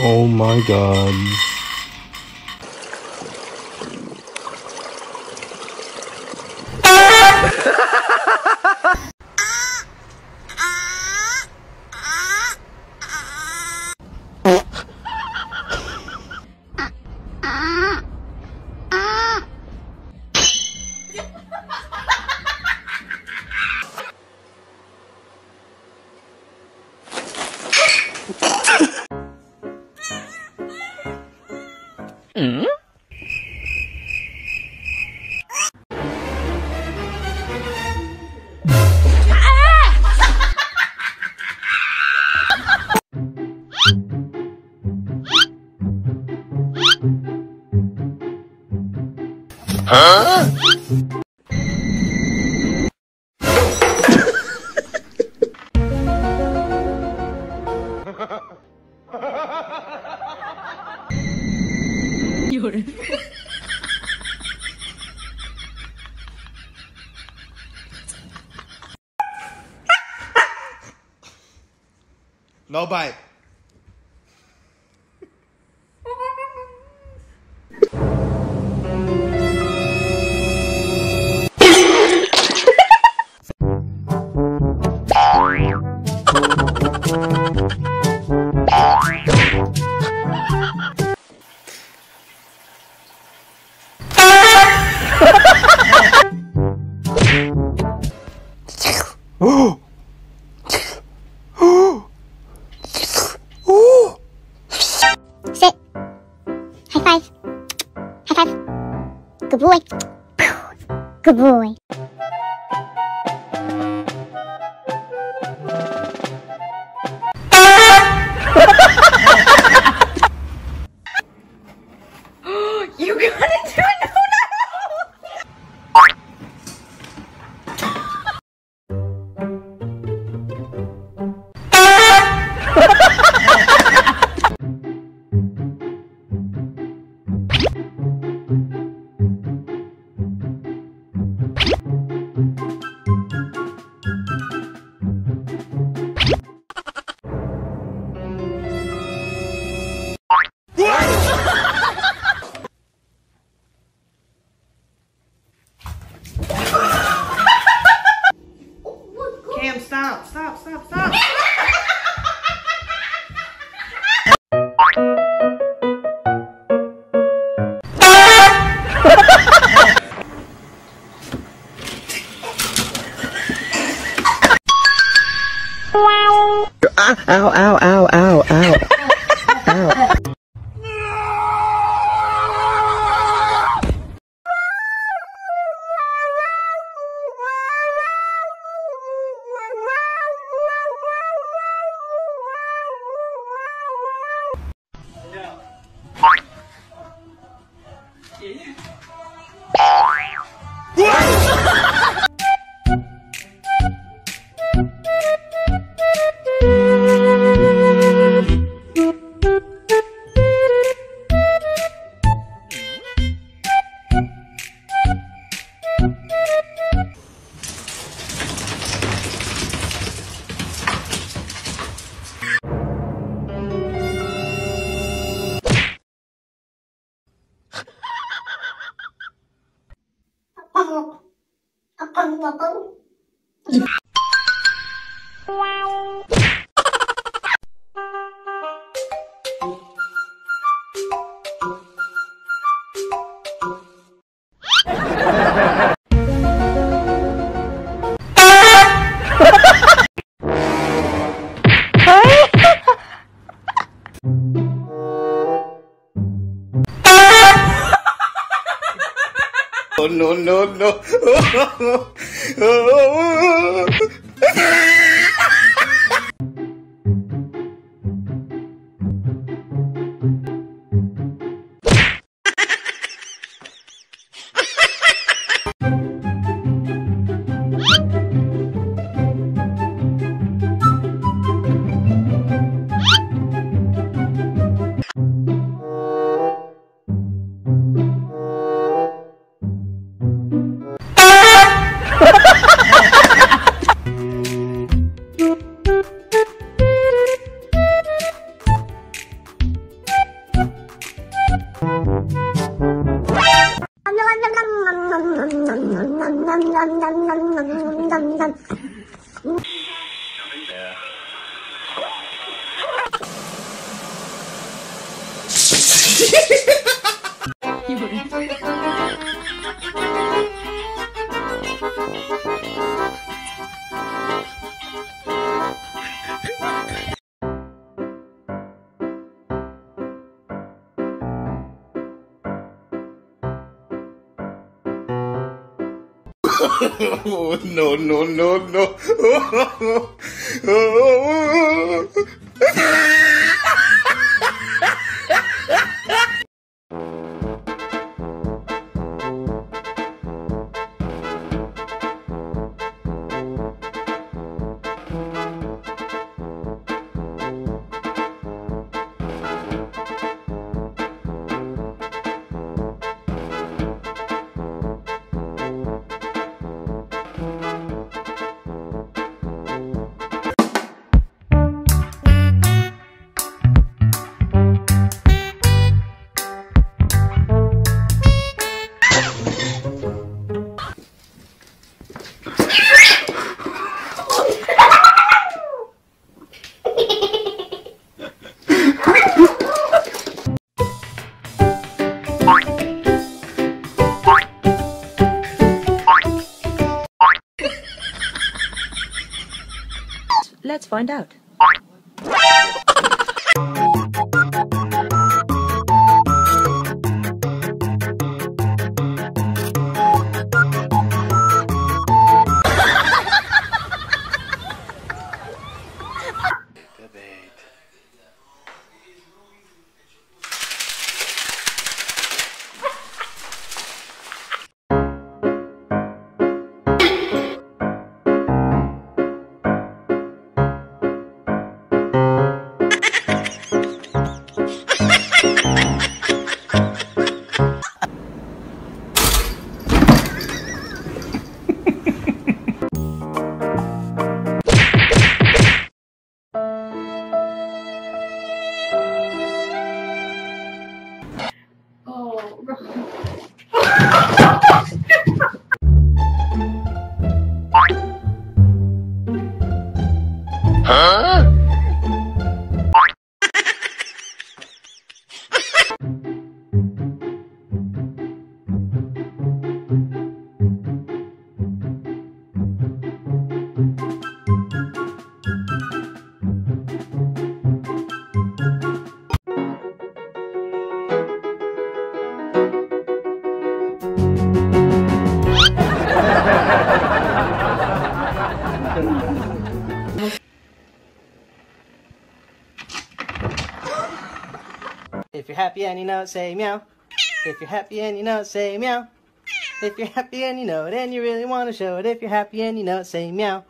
Oh my God. Huh? No bite. Oh! Oh! Oh! Sit. High five. High five. Good boy. Good boy. You got it, dude. Stop. Ow, ow, ow, ow, ow. Ow. Oh, no. Oh, no. Let's find out. Huh? If you're happy and you know it, say meow. If you're happy and you know it, say meow. If you're happy and you know it and you really want to show it, if you're happy and you know it, say meow.